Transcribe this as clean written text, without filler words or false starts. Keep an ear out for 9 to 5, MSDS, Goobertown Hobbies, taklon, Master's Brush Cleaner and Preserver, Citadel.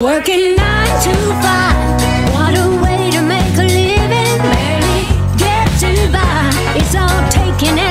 Working 9 to 5, what a way to make a living. Barely getting by, it's all taken out.